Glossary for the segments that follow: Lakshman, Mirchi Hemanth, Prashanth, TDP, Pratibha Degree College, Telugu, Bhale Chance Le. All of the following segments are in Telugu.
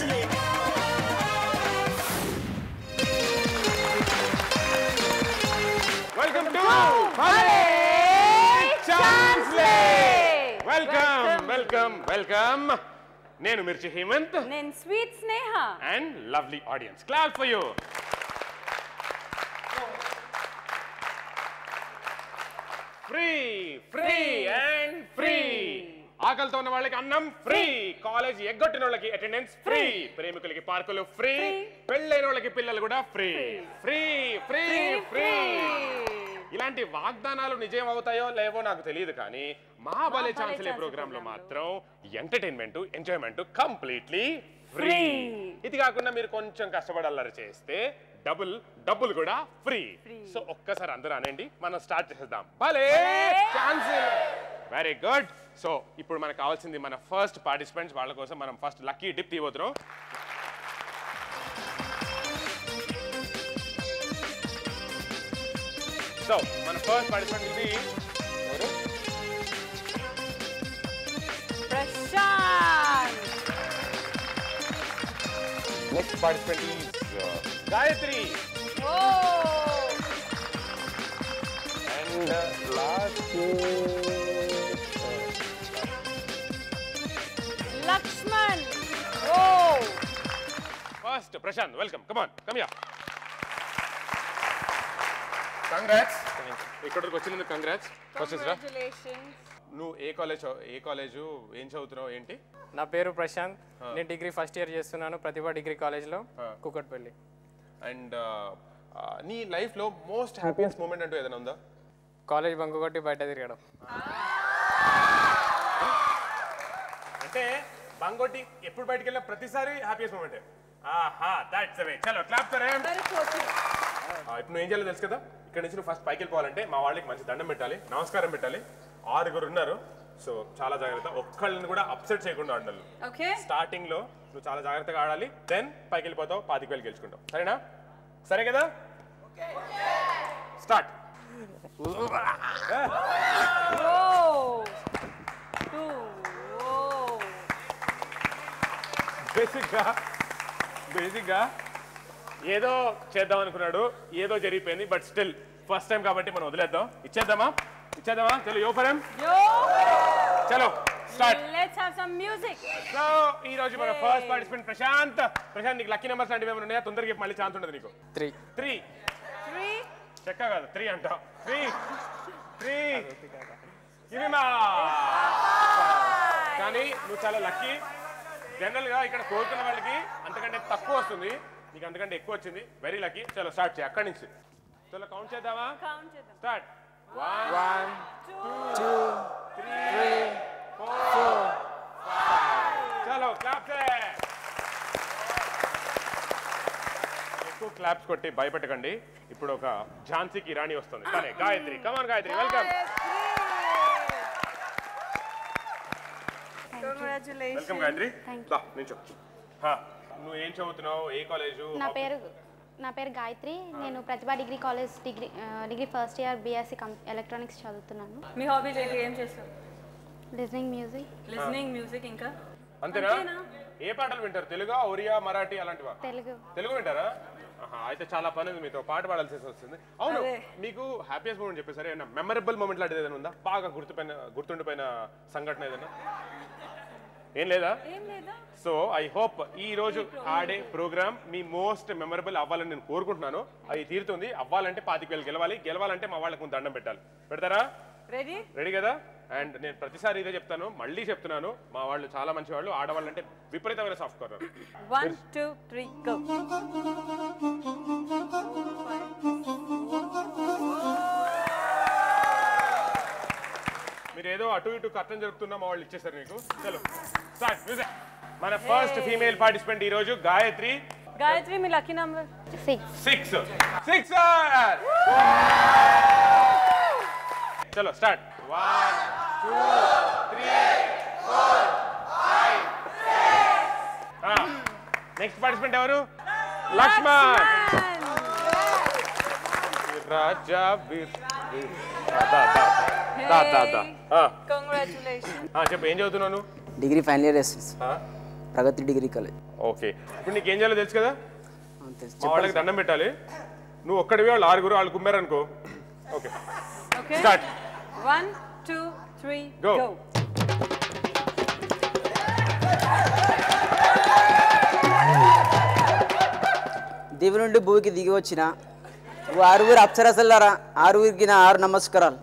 ఛాన్స్ లే. Welcome to Bhale Chance Le. Welcome. నేను మిర్చి హేమంత్. నేను sweet Sneha. And lovely audience. Clap for you. Free. ఆకలితో ఉన్న వాళ్ళకి అన్నం ఫ్రీ, కాలేజ్ ఎగ్గొట్టిన వాళ్ళకి అటెండెన్స్ ఫ్రీ, ప్రేమికులకి పార్కులు ఫ్రీ, పెళ్ళైన వాళ్ళకి పిల్లలు కూడా ఫ్రీ. ఫ్రీ ఫ్రీ ఫ్రీ ఇలాంటి వాగ్దానాలు నిజం అవుతాయో లేవో నాకు తెలియదు, కానీ మా భలే ఛాన్స్ లే ప్రోగ్రామ్ లో మాత్రం ఎంటర్టైన్మెంట్, ఎంజాయ్మెంట్ కంప్లీట్లీ ఫ్రీ. ఇది కాకుండా మీరు కొంచెం కష్టపడాలని చేస్తే డబుల్ కూడా ఫ్రీ. సో ఒక్కసారి అందరూ అనండి, మనం స్టార్ట్ చేసేద్దాం భలే ఛాన్స్. Very good. సో ఇప్పుడు మనకు కావాల్సింది మన ఫస్ట్ పార్టిసిపెంట్స్. వాళ్ళ కోసం మనం ఫస్ట్ లక్కీ టిప్ తీయబోతున్నాం. సో మన ఫస్ట్ పార్టిసిపెంట్ ఇది Prashanth. Next participant is Gayathri. And last Lakshman. Oh. First, Prashanth, welcome. Come on, come here. Congrats. Thanks. ఇక్కడికి వచ్చినందుకు కంగ్రాట్స్. Congratulations. నువ్వు ఏ కాలేజు ఏం చదువుతున్నావు ఏంటి? నా పేరు ప్రశాంత్, నేను డిగ్రీ ఫస్ట్ ఇయర్ చేస్తున్నాను ప్రతిభ డిగ్రీ కాలేజ్లో కుకట్పల్లి. అండ్ నీ లైఫ్లో మోస్ట్ హ్యాపీయెస్ట్ మూమెంట్ అంటూ ఏదైనా ఉందా? కాలేజ్ బంకు కొట్టి బయట తిరగడం. అంటే బంగోటి ఎప్పుడు బయటికి వెళ్ళినా ప్రతిసారి హ్యాపీయెస్ట్ మూమెంట్. ఇప్పుడు నువ్వు ఏం చేయాలో తెలుసు కదా, ఇక్కడ నుంచి ఫస్ట్ పైకి వెళ్ళిపోవాలంటే మా వాళ్ళకి మంచి దండం పెట్టాలి, నమస్కారం పెట్టాలి. 6 ఉన్నారు, సో చాలా జాగ్రత్త, ఒక్కళ్ళని కూడా అప్సెట్ చేయకుండా ఆడాలి. స్టార్టింగ్ లో నువ్వు చాలా జాగ్రత్తగా ఆడాలి, దెన్ పైకి వెళ్ళిపోతావు, 10,000 గెలుచుకుంటావు. సరేనా? సరే కదా? స్టార్ట్. 2 బేసిక్గా ఏదో చేద్దాం అనుకున్నాడు, ఏదో జరిగిపోయింది. బట్ స్టిల్ ఫస్ట్ టైం కాబట్టి మనం వదిలేద్దాం. ఇచ్చేద్దామా? చలో యోపరం, చలో start. Let's have some music. So ఈ రోజు మన ఫస్ట్ పార్టిసిపెంట్ ప్రశాంత్, నీకు లక్కీ నంబర్స్ లాంటివి ఏమైనా ఉన్నాయా? తొందరగా మళ్ళీ ఛాన్స్ ఉండదు నీకు. 3 చెక్క కాదు, 3 అంట. 3 ఇది మా, కానీ నువ్వు చాలా లక్కీ. జనరల్గా ఇక్కడ కోరుకున్న వాళ్ళకి అంతకంటే తక్కువ వస్తుంది, నీకు అంతకంటే ఎక్కువ వచ్చింది. Very lucky. చలో స్టార్ట్ చేయి అక్కడి నుంచి. చలో కౌంట్ చేద్దామా? స్టార్ట్. 1 2 3 4 5. చలో క్లాప్స్. ఎక్కువ క్లాప్స్ కొట్టి భయపెట్టకండి. ఇప్పుడు ఒక ఝాన్సీకి రాణి వస్తుంది. కానీ Gayathri, come on Gayathri, welcome. Welcome Gayathri. నువ్వు ఏం చదువుతున్నావు, ఏ కాలేజు? నా పేరు గాయత్రి, నేను ప్రతిభా degree college degree first year BSc electronics చదువుతున్నాను. మీ హాబీస్ ఏంటి, ఏం చేస్తావు? Listening music. ఇంకా అంతేనా? ఏ పాటలు వింటారు? తెలుగు, ఒరియా, మరాఠీ అలాంటివా? తెలుగు వింటారా? అయితే చాలా పని ఉంది, మీతో పాట పాడాల్సి వస్తుంది. అవును, మీకు హ్యాపీయెస్ట్ మూమెంట్ చెప్పేసరి ఏమైనా మెమరబుల్ మూమెంట్ లాంటిది ఏదైనా ఉందా? బాగా గుర్తుండిపోయిన సంఘటన ఏదైనా? ఏం లేదా? సో ఐ హోప్ ఈ రోజు ఆడే ప్రోగ్రామ్ మీ మోస్ట్ మెమరబుల్ అవ్వాలని నేను కోరుకుంటున్నాను. అది తీరుతుంది. అవ్వాలంటే 10,000 గెలవాలంటే మా వాళ్ళకు ముందు దండం పెట్టాలి. పెడతారా? రెడీ కదా? అండ్ నేను ప్రతిసారి ఇదే చెప్తాను, మళ్ళీ చెప్తున్నాను, మా వాళ్ళు చాలా మంచి వాళ్ళు, ఆడవాళ్ళు అంటే విపరీతమైన సాఫ్ట్ కార్నర్. 1 2 3 గో. మీరు ఏదో అటు ఇటు కట్టం జరుపుతున్నా మా వాళ్ళు ఇచ్చేసారు మీకు. చలో స్టార్ట్ మ్యూజిక్. మన ఫస్ట్ ఫీమేల్ పార్టిసిపెంట్ ఈ రోజు గాయత్రి. గాయత్రి, మీ లక్కీ నంబర్ 6. చలో స్టార్ట్. 1 2 3 4 5 6. నెక్స్ట్ పార్టిసిపెంట్ ఎవరు? లక్ష్మణ్. రాజా వీర్ తాత. కంగ్రాట్యులేషన్స్. చెప్పు, ఏం చదువుతున్నావు? Degree final year. Pragathi degree college. Okay, ఇప్పుడు నీకు ఏం చేయాలో తెలుసు కదా? మా వాళ్ళకి దండం పెట్టాలి, నువ్వు ఒక్కడివి, వాళ్ళు ఆరుగురు, వాళ్ళు కుమ్మారు అనుకో. Okay okay, start. 1 2 3 గో. దేవు నుండి భూమికి దిగి వచ్చిన ఆరుగురు అప్సరసల్లారా, ఆరుగురికి నా 6 నమస్కారాలు.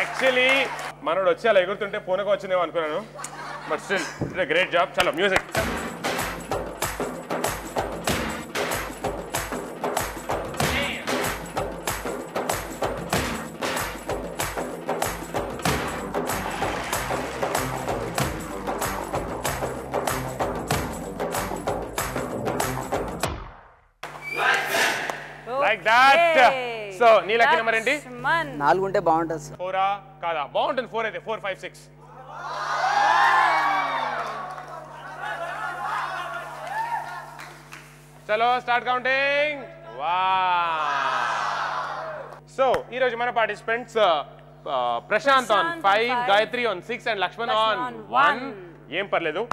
యాక్చువల్లీ మనోడు వచ్చి అలా ఎగురుతుంటే పూనకం వచ్చిందేమో అనుకున్నాను, but still it's a great job. చలో మ్యూజిక్. సో నీ లక్కీ నెంబర్ ఏంటి? 4 ఉంటే బాగుంటుంది సార్. 4 కాదా? బాగుంటుంది 4 అయితే. 4 5 6. చలో స్టార్ట్ కౌంటింగ్. సో ఈరోజు మన participants Prashanth on 5, Gayathri on 6 and Lakshman on 1. ఏం పర్లేదు,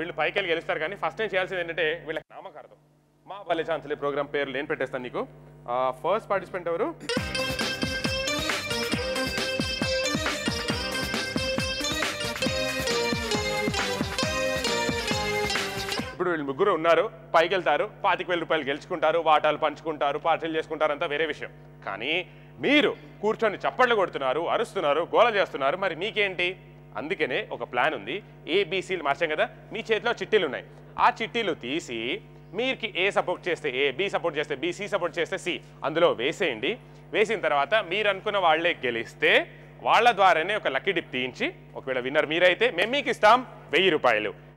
వీళ్ళు పైకి వెళ్ళి గెలుస్తారు. కానీ ఫస్ట్ నేను చేయాల్సింది ఏంటంటే వీళ్ళకి నామకార్థం మా భలే ఛాన్స్ లే ప్రోగ్రామ్ పేరు నేను పెట్టేస్తాను నీకు. ఫస్ట్ పార్టిసిపెంట్ ఎవరు? ఇప్పుడు వీళ్ళు ముగ్గురు ఉన్నారు, పైకి వెళ్తారు, 25,000 రూపాయలు గెలుచుకుంటారు, వాటాలు పంచుకుంటారు, పార్టీలు చేసుకుంటారు, అంతా వేరే విషయం. కానీ మీరు కూర్చొని చప్పట్లు కొడుతున్నారు, అరుస్తున్నారు, గోల చేస్తున్నారు, మరి మీకేంటి? అందుకనే ఒక ప్లాన్ ఉంది. ఏబీసీలు మార్చాం కదా, మీ చేతిలో చిట్టీలు ఉన్నాయి. ఆ చిట్టీలు తీసి మీరుకి ఏ సపోర్ట్ చేస్తే ఏ, బి సపోర్ట్ చేస్తే బి, సి సపోర్ట్ చేస్తే సి, అందులో వేసేయండి. వేసిన తర్వాత మీరు అనుకున్న వాళ్ళే గెలిస్తే వాళ్ళ ద్వారానే ఒక లక్కీ డిప్ తీయించి, ఒకవేళ విన్నర్ మీరైతే మేము మీకు ఇస్తాం 1000 రూపాయలు.